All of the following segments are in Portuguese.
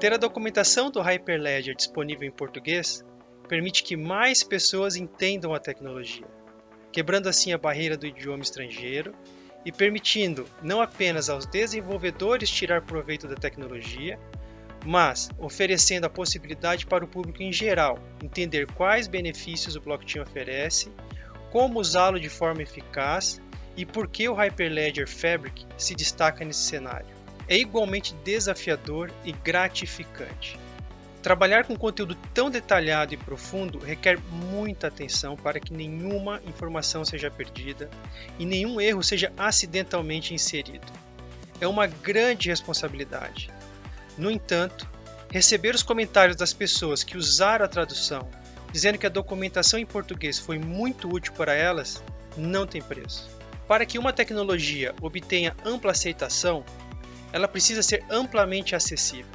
Ter a documentação do Hyperledger disponível em português permite que mais pessoas entendam a tecnologia, quebrando assim a barreira do idioma estrangeiro e permitindo não apenas aos desenvolvedores tirar proveito da tecnologia, mas oferecendo a possibilidade para o público em geral entender quais benefícios o blockchain oferece, como usá-lo de forma eficaz e por que o Hyperledger Fabric se destaca nesse cenário. É igualmente desafiador e gratificante. Trabalhar com conteúdo tão detalhado e profundo requer muita atenção para que nenhuma informação seja perdida e nenhum erro seja acidentalmente inserido. É uma grande responsabilidade. No entanto, receber os comentários das pessoas que usaram a tradução, dizendo que a documentação em português foi muito útil para elas, não tem preço. Para que uma tecnologia obtenha ampla aceitação, ela precisa ser amplamente acessível.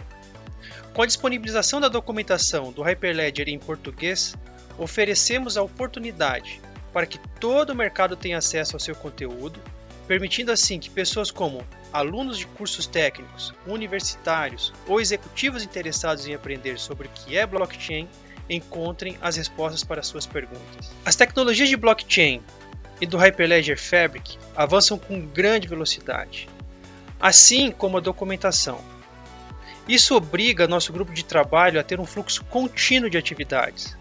Com a disponibilização da documentação do Hyperledger em português, oferecemos a oportunidade para que todo o mercado tenha acesso ao seu conteúdo, permitindo assim que pessoas como alunos de cursos técnicos, universitários ou executivos interessados em aprender sobre o que é blockchain encontrem as respostas para suas perguntas. As tecnologias de blockchain e do Hyperledger Fabric avançam com grande velocidade, assim como a documentação. Isso obriga nosso grupo de trabalho a ter um fluxo contínuo de atividades.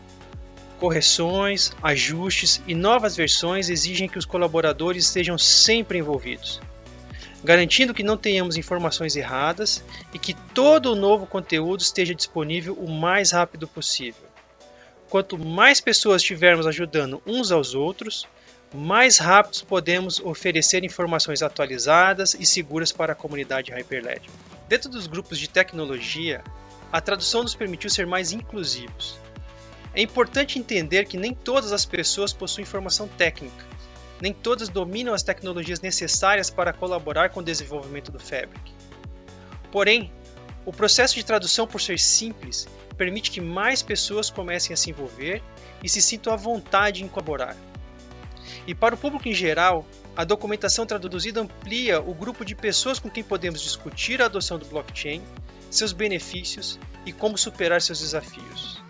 Correções, ajustes e novas versões exigem que os colaboradores estejam sempre envolvidos, garantindo que não tenhamos informações erradas e que todo o novo conteúdo esteja disponível o mais rápido possível. Quanto mais pessoas tivermos ajudando uns aos outros, mais rápidos podemos oferecer informações atualizadas e seguras para a comunidade Hyperledger. Dentro dos grupos de tecnologia, a tradução nos permitiu ser mais inclusivos. É importante entender que nem todas as pessoas possuem formação técnica, nem todas dominam as tecnologias necessárias para colaborar com o desenvolvimento do Fabric. Porém, o processo de tradução, por ser simples, permite que mais pessoas comecem a se envolver e se sintam à vontade em colaborar. E para o público em geral, a documentação traduzida amplia o grupo de pessoas com quem podemos discutir a adoção do blockchain, seus benefícios e como superar seus desafios.